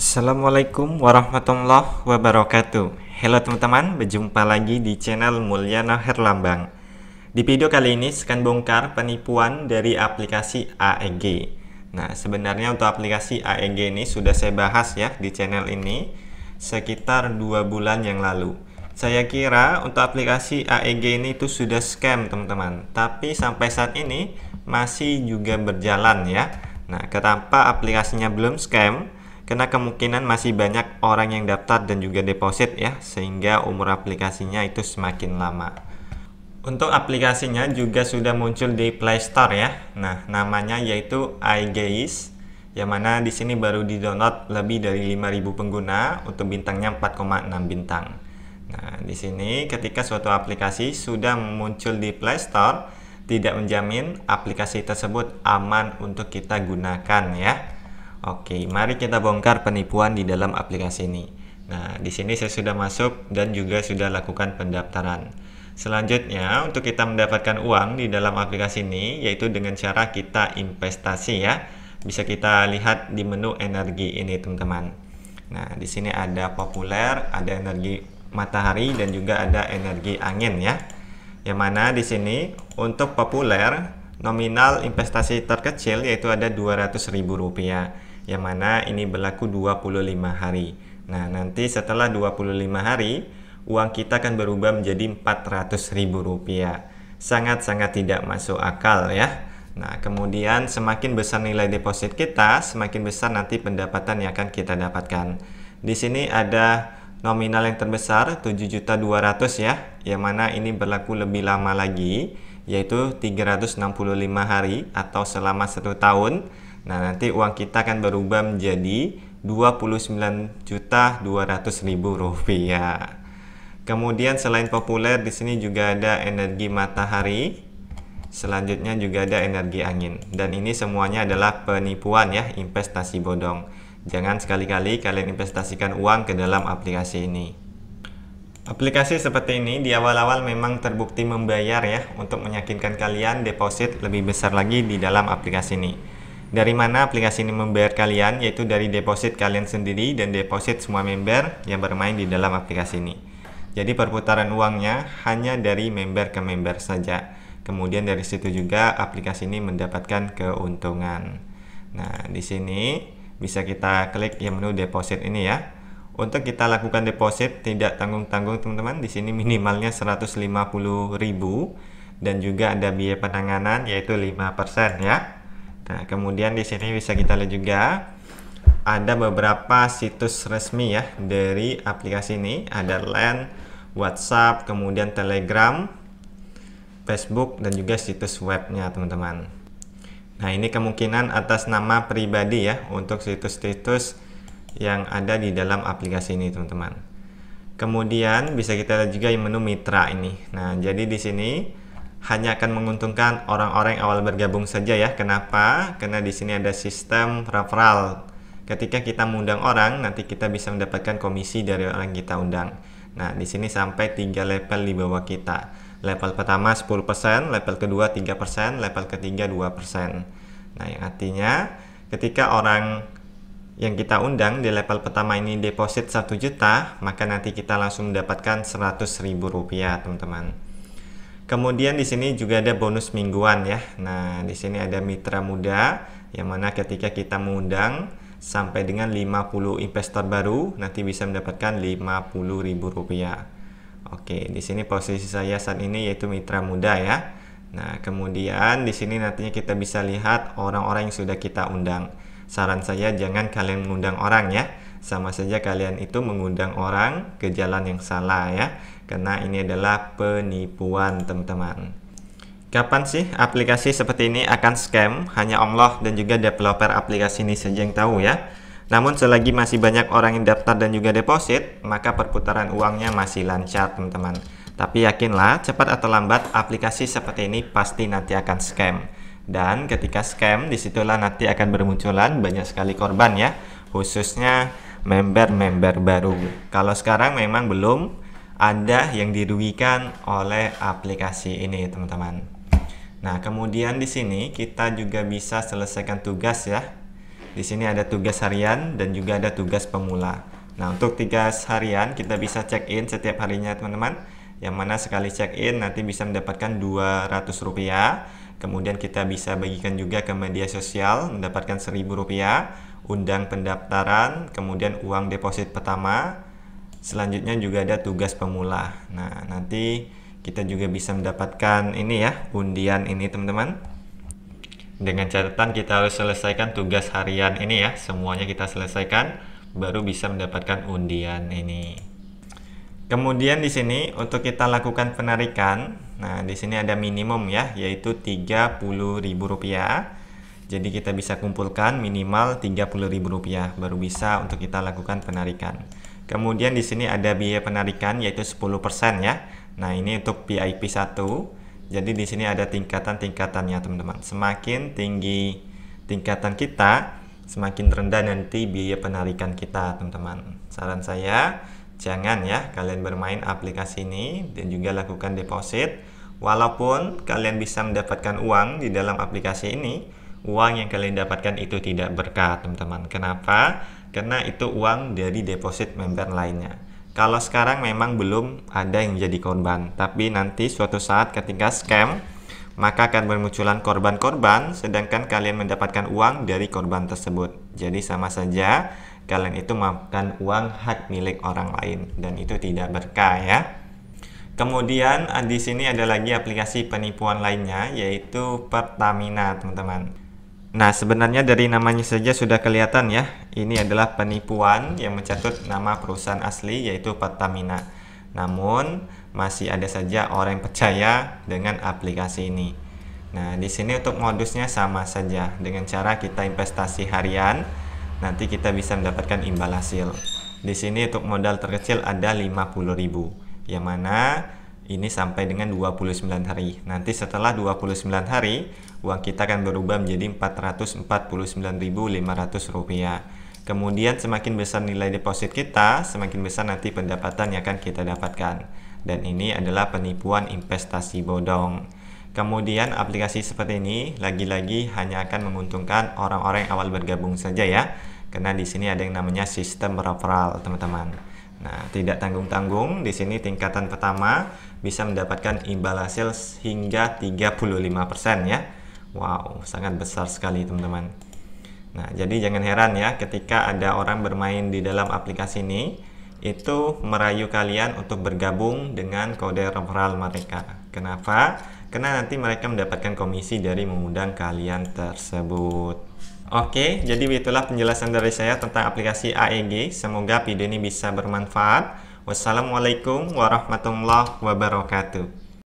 Assalamualaikum warahmatullahi wabarakatuh. Halo teman-teman, berjumpa lagi di channel Mulyana Herlambang. Di video kali ini akan bongkar penipuan dari aplikasi AEG. Nah, sebenarnya untuk aplikasi AEG ini sudah saya bahas ya di channel ini sekitar 2 bulan yang lalu. Saya kira untuk aplikasi AEG ini itu sudah scam teman-teman, tapi sampai saat ini masih juga berjalan ya. Nah, kenapa aplikasinya belum scam? Karena kemungkinan masih banyak orang yang daftar dan juga deposit ya, sehingga umur aplikasinya itu semakin lama. Untuk aplikasinya juga sudah muncul di Play Store ya. Nah, namanya yaitu AEG, yang mana di sini baru di-download lebih dari 5.000 pengguna untuk bintangnya 4,6 bintang. Nah, di sini ketika suatu aplikasi sudah muncul di Play Store, tidak menjamin aplikasi tersebut aman untuk kita gunakan ya. Oke, mari kita bongkar penipuan di dalam aplikasi ini. Nah, di sini saya sudah masuk dan juga sudah lakukan pendaftaran. Selanjutnya, untuk kita mendapatkan uang di dalam aplikasi ini, yaitu dengan cara kita investasi ya. Bisa kita lihat di menu energi ini, teman-teman. Nah, di sini ada populer, ada energi matahari, dan juga ada energi angin ya. Yang mana di sini untuk populer, nominal investasi terkecil yaitu ada Rp200.000. yang mana ini berlaku 25 hari. Nah, nanti setelah 25 hari, uang kita akan berubah menjadi Rp400.000. Sangat-sangat tidak masuk akal ya. Nah, kemudian semakin besar nilai deposit kita, semakin besar nanti pendapatan yang akan kita dapatkan. Di sini ada nominal yang terbesar 7.200.000 ya, yang mana ini berlaku lebih lama lagi, yaitu 365 hari atau selama 1 tahun. Nah, nanti uang kita akan berubah menjadi Rp29.200.000. Kemudian selain populer, di sini juga ada energi matahari. Selanjutnya juga ada energi angin. Dan ini semuanya adalah penipuan ya, investasi bodong. Jangan sekali-kali kalian investasikan uang ke dalam aplikasi ini. Aplikasi seperti ini di awal-awal memang terbukti membayar ya, untuk meyakinkan kalian deposit lebih besar lagi di dalam aplikasi ini. Dari mana aplikasi ini membayar kalian? Yaitu dari deposit kalian sendiri dan deposit semua member yang bermain di dalam aplikasi ini. Jadi perputaran uangnya hanya dari member ke member saja. Kemudian dari situ juga aplikasi ini mendapatkan keuntungan. Nah, di sini bisa kita klik yang menu deposit ini ya. Untuk kita lakukan deposit tidak tanggung-tanggung teman-teman. Di sini minimalnya 150.000 dan juga ada biaya penanganan yaitu 5% ya. Nah, kemudian di sini bisa kita lihat juga ada beberapa situs resmi ya dari aplikasi ini, ada LAN, WhatsApp, kemudian Telegram, Facebook, dan juga situs webnya teman-teman. Nah, ini kemungkinan atas nama pribadi ya untuk situs-situs yang ada di dalam aplikasi ini teman-teman. Kemudian bisa kita lihat juga yang menu mitra ini. Nah, jadi di sini hanya akan menguntungkan orang-orang yang awal bergabung saja ya. Kenapa? Karena di sini ada sistem referral. Ketika kita mengundang orang, nanti kita bisa mendapatkan komisi dari orang yang kita undang. Nah, di sini sampai 3 level di bawah kita. Level pertama 10%, level kedua 3%, level ketiga 2%. Nah, yang artinya ketika orang yang kita undang di level pertama ini deposit 1 juta, maka nanti kita langsung mendapatkan Rp100.000 teman-teman. Kemudian di sini juga ada bonus mingguan ya. Nah, di sini ada mitra muda, yang mana ketika kita mengundang sampai dengan 50 investor baru, nanti bisa mendapatkan Rp50.000. Oke, di sini posisi saya saat ini yaitu mitra muda ya. Nah, kemudian di sini nantinya kita bisa lihat orang-orang yang sudah kita undang. Saran saya jangan kalian mengundang orang ya. Sama saja kalian itu mengundang orang ke jalan yang salah ya. Karena ini adalah penipuan teman-teman. Kapan sih aplikasi seperti ini akan scam? Hanya Allah dan juga developer aplikasi ini saja yang tahu ya. Namun selagi masih banyak orang yang daftar dan juga deposit, maka perputaran uangnya masih lancar teman-teman. Tapi yakinlah, cepat atau lambat aplikasi seperti ini pasti nanti akan scam. Dan ketika scam, disitulah nanti akan bermunculan banyak sekali korban ya, khususnya member-member baru. Kalau sekarang memang belum ada yang dirugikan oleh aplikasi ini teman-teman. Nah, kemudian di sini kita juga bisa selesaikan tugas ya. Di sini ada tugas harian dan juga ada tugas pemula. Nah, untuk tugas harian kita bisa check-in setiap harinya, teman-teman. Yang mana sekali check-in nanti bisa mendapatkan Rp200. Kemudian kita bisa bagikan juga ke media sosial, mendapatkan Rp1.000. Undang pendaftaran, kemudian uang deposit pertama. Selanjutnya juga ada tugas pemula. Nah, nanti kita juga bisa mendapatkan ini ya, undian ini, teman-teman. Dengan catatan kita harus selesaikan tugas harian ini ya, semuanya kita selesaikan, baru bisa mendapatkan undian ini. Kemudian di sini untuk kita lakukan penarikan, nah di sini ada minimum ya, yaitu Rp30.000. Jadi kita bisa kumpulkan minimal Rp30.000 baru bisa untuk kita lakukan penarikan. Kemudian di sini ada biaya penarikan yaitu 10% ya. Nah, ini untuk VIP 1. Jadi di sini ada tingkatan-tingkatannya, teman-teman. Semakin tinggi tingkatan kita, semakin rendah nanti biaya penarikan kita, teman-teman. Saran saya, jangan ya kalian bermain aplikasi ini dan juga lakukan deposit. Walaupun kalian bisa mendapatkan uang di dalam aplikasi ini, uang yang kalian dapatkan itu tidak berkah, teman-teman. Kenapa? Karena itu uang dari deposit member lainnya. Kalau sekarang memang belum ada yang jadi korban, tapi nanti suatu saat ketika scam, maka akan bermunculan korban-korban, sedangkan kalian mendapatkan uang dari korban tersebut. Jadi sama saja, kalian itu memakan uang hak milik orang lain, dan itu tidak berkah ya. Kemudian di sini ada lagi aplikasi penipuan lainnya, yaitu Pertamina, teman-teman. Nah, sebenarnya dari namanya saja sudah kelihatan ya, ini adalah penipuan yang mencatut nama perusahaan asli, yaitu Pertamina. Namun masih ada saja orang yang percaya dengan aplikasi ini. Nah, di sini untuk modusnya sama saja dengan cara kita investasi harian, nanti kita bisa mendapatkan imbal hasil. Di sini untuk modal terkecil ada 50.000, yang mana ini sampai dengan 29 hari. Nanti setelah 29 hari, uang kita akan berubah menjadi Rp449.500. Kemudian semakin besar nilai deposit kita, semakin besar nanti pendapatan yang akan kita dapatkan. Dan ini adalah penipuan investasi bodong. Kemudian aplikasi seperti ini lagi-lagi hanya akan menguntungkan orang-orang yang awal bergabung saja ya. Karena di sini ada yang namanya sistem referral, teman-teman. Nah, tidak tanggung-tanggung, di sini tingkatan pertama bisa mendapatkan imbal hasil hingga 35% ya. Wow, sangat besar sekali, teman-teman. Nah, jadi jangan heran ya ketika ada orang bermain di dalam aplikasi ini, itu merayu kalian untuk bergabung dengan kode referral mereka. Kenapa? Karena nanti mereka mendapatkan komisi dari mengundang kalian tersebut. Oke, jadi itulah penjelasan dari saya tentang aplikasi AEG. Semoga video ini bisa bermanfaat. Wassalamualaikum warahmatullahi wabarakatuh.